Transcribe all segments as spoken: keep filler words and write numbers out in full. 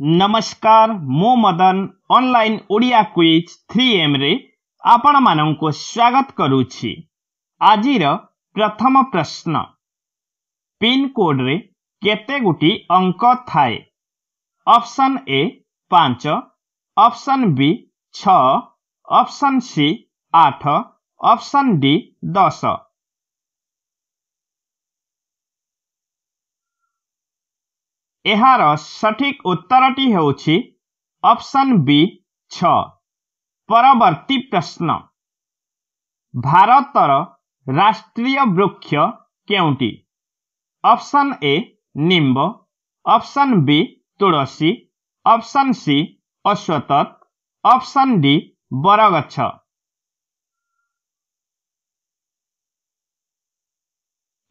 नमस्कार मो मदन online Odia quiz three M रे आपण मानंको स्वागत करूछि। आजिर प्रथम प्रश्न, पिन कोड रे केते गुटी अंक थाए? ऑप्शन ए पांच, ऑप्शन बी छ, ऑप्शन सी आठ, ऑप्शन डी दस। एहार सठिक उत्तरटी हेउछि ऑप्शन बी छ। परवर्ती प्रश्न, भारतर राष्ट्रीय वृक्ष केउंटी? ऑप्शन ए निम्ब, ऑप्शन बी तुलसी, ऑप्शन सी अश्वत्थ, ऑप्शन डी बरगछ।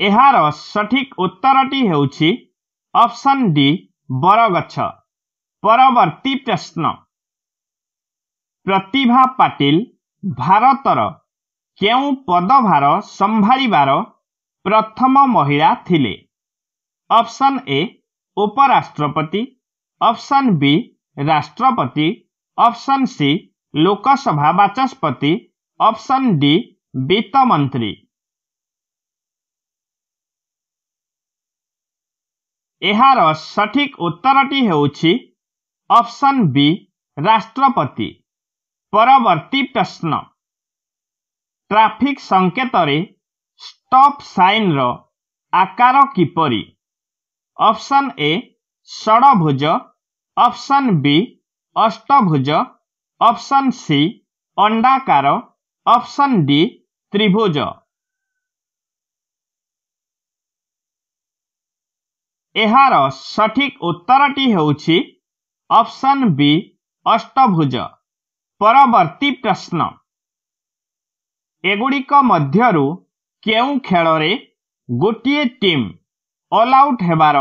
एहार सठिक उत्तरटी हेउछि ऑप्शन डी बरगछ। परवर्ती प्रश्न, प्रतिभा पाटिल भारतर केउं पदभार संभाळिबार प्रथम महिला थिले? ऑप्शन ए उपराष्ट्रपति, ऑप्शन बी राष्ट्रपति, ऑप्शन सी लोकसभा वाचस्पति, ऑप्शन डी वित्त मंत्री। एहार सठिक उत्तरटी हेउछि ऑप्शन बी राष्ट्रपति। परवर्ती प्रश्न, ट्राफिक संकेत रे स्टॉप साइन रो आकार किपरि? ऑप्शन ए षडभुज, ऑप्शन बी अष्टभुज, ऑप्शन सी अंडाकार, ऑप्शन डी त्रिभुज। एहार सठिक उत्तरटी हेउछि ऑप्शन बी अष्टभुज। परवर्ती प्रश्न, एगुड़िक मध्यरु केउं खेलरे गोटिए टीम ऑल आउट हेबार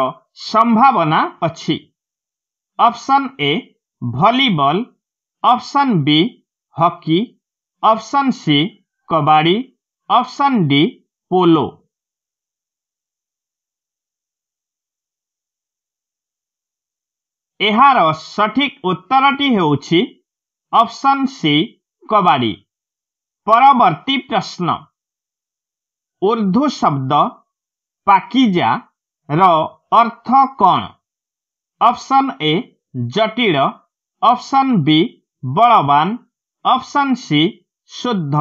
संभावना अछि? Option A volleyball, option B hockey, option C kabaddi, option D polo. एहार सठिक उत्तरटी हेउछि ऑप्शन सी कबड्डी। परवर्ती प्रश्न, उर्दू शब्द पाकिजा रो अर्थ कौन? ऑप्शन ए जटिल, ऑप्शन बी बलवान, ऑप्शन सी शुद्ध,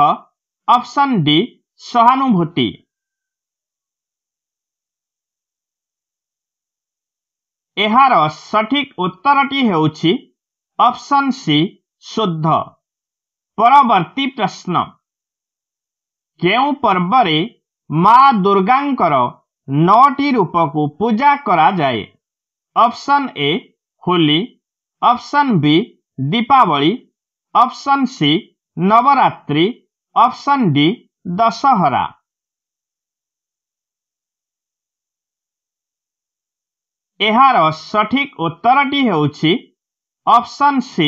ऑप्शन डी सहानुभूति। एहार सठिक उत्तरटी हेउछि ऑप्शन सी शुद्ध। परवर्ती प्रश्न, केउं पर्वरे माँ दुर्गांकर नौटी रूपकु पूजा करा जाए? Option A Holi, option B Deepawali, option C Navratri, option D Dussehra. एहार सठिक उत्तरटी हेउछि ऑप्शन सी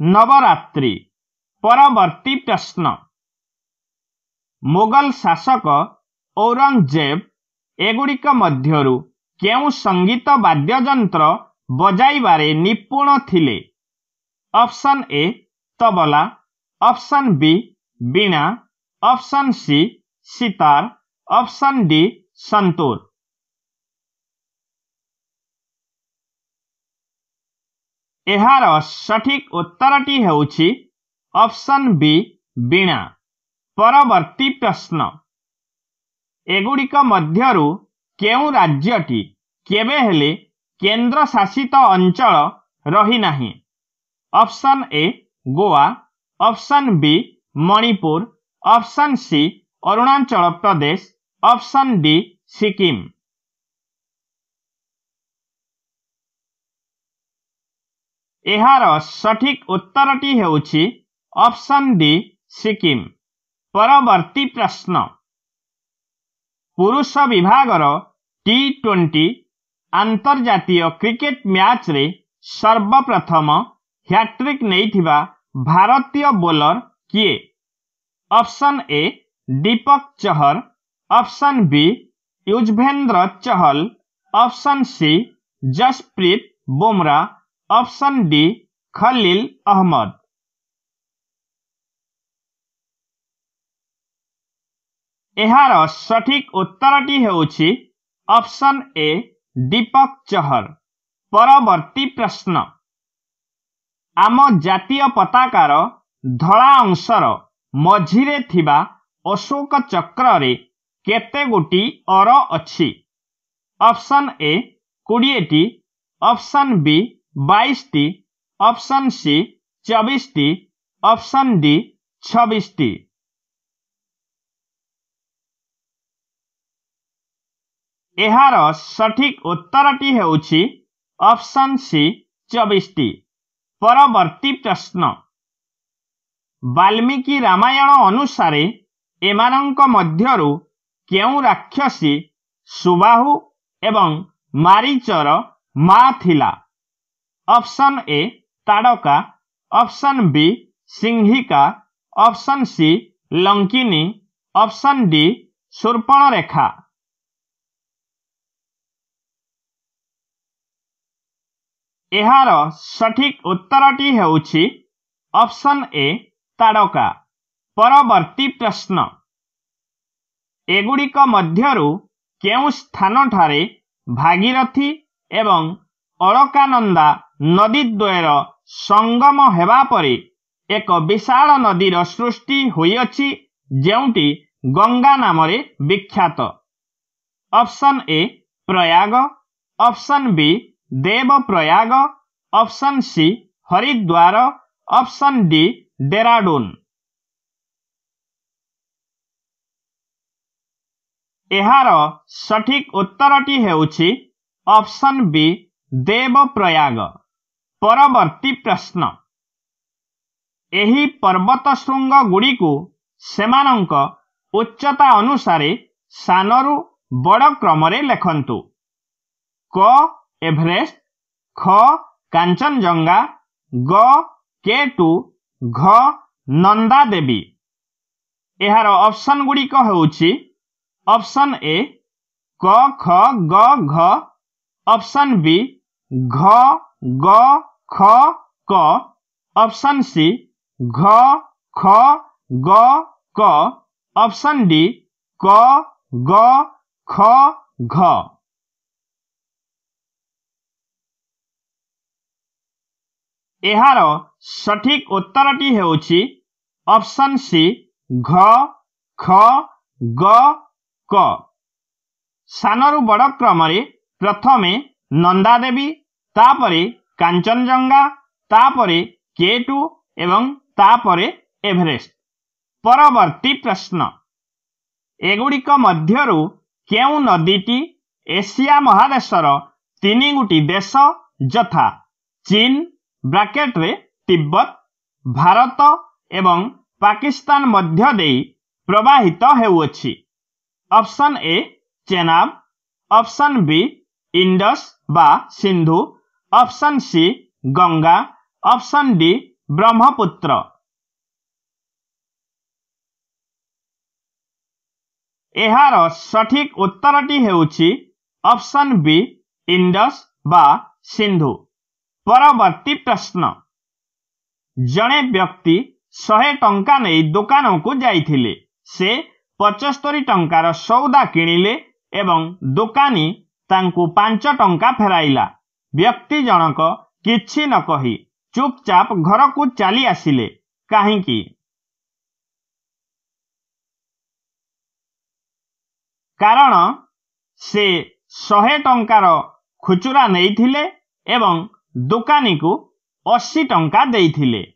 नवरात्रि। परवर्ती प्रश्न, मुगल शासक औरंगजेब एगुड़िक मध्यरु केउं संगीत वाद्ययंत्र बजाइबारे निपुण थिले? Option A tabla, option B veena, option C sitar, option D santoor. एहार सठिक उत्तरटी हेउछि ऑप्शन बी वीणा। परवर्ती प्रश्न, एगुड़िक मध्यरु केउं राज्यटी केबे हेले केंद्र शासित अंचल रही नाही? Option A Goa, option B Manipur, option C Arunachal Pradesh, option D Sikkim. एहार सठिक उत्तरटी हेउछि ऑप्शन डी सिक्किम। परवर्ती प्रश्न, पुरुष विभागर टी ट्वेंटी आंतर्जातीय क्रिकेट मैच रे सर्वप्रथम हैट्रिक नेइथिबा भारतीय बोलर किए? Option A Deepak Chahar, option B Yuzvendra Chahal, option C Jasprit Bumrah, option D Khaleel Ahmed. एहार सठिक उत्तरटी हेउछि ऑप्शन ए दीपक चहर। परवर्ती प्रश्न आम जातीय पताकार धला अंशर मझिरे थिबा अशोक चक्र रे केते गोटी अर अछि? ऑप्शन ए बीस टी, ऑप्शन बी बाईस टी, ऑप्शन सी चौबीस टी, ऑप्शन डी छब्बीस टी। एहार सठिक उत्तरटी हेउछि ऑप्शन सी चौबीस टी। परवर्ती प्रश्न वाल्मीकि रामायण अनुसार एमानंक मध्यरु केउ राक्षसी सुबाहु एवं मारीचर मा थिला? Option A Tadaka, option B Simhika, option C Lankini, option D Surpanrekha. एहार सठिक उत्तरटी हेउछि ऑप्शन ए ताड़का। परवर्ती प्रश्न एगुड़िक मध्यरु केउ स्थान ठारे भागीरथी एवं अलकानंदा नदीद्वयर संगम हेबा परे एक विशाल नदीर सृष्टि होइअछि जेउटी गंगा नामरे विख्यात? Option A Prayag, option B Dev Prayag, option C Haridwar, option D Dehradun. एहार सठिक उत्तरटी हेउछि ऑप्शन बी देव प्रयाग। परवर्ती प्रश्न एही पर्वत श्रृंग गुड़िकु सेमानंक उच्चता अनुसारे सानरु बड़ क्रमरे लेखंतु। क एवरेस्ट, ख कांचनजंगा, ग के टू, घ नंदा देवी। एहार ऑप्शन गुड़िक हेउछि ऑप्शन ए क ख ग घ, ऑप्शन बी घ ग ख क, ऑप्शन सी घ ख ग क, ऑप्शन डी क ग ख घ। एहार सठिक उत्तरटी हेउछि ऑप्शन सी घ ख ग क। सानरु बड़ क्रमरे प्रथमे नंदा देवी, तापरे कांचनजंगा, तापरे के टू एवं तापरे एवरेस्ट। परवर्ती प्रश्न एगुड़िक मध्यरु केउ नदीटी एशिया महादेशर तीन गुटी देश यथा चीन ब्राकेट रे तिब्बत, भारत एवं पाकिस्तान मध्य देई प्रवाहित हेउछि? Option A Chenab, option B Indus बा Sindhu, option C Ganga, option D Brahmaputra. एहार सठिक उत्तरटी हेउछि ऑप्शन बी इंडस बा सिंधु। परवर्ती प्रश्न जणे व्यक्ति सौ टंका नै दुकान को जाइथिले, से पचहत्तर टंकार सौदा किणिले एवं दुकानी तांकु पांच टंका फेराइला। व्यक्ति जनक किछि न कही चुपचाप घर को चली आसिले काहिंकी? कारण से सौ टंकार खुचुरा नैथिले एवं दुकानी को अस्सी टंका देइथिले।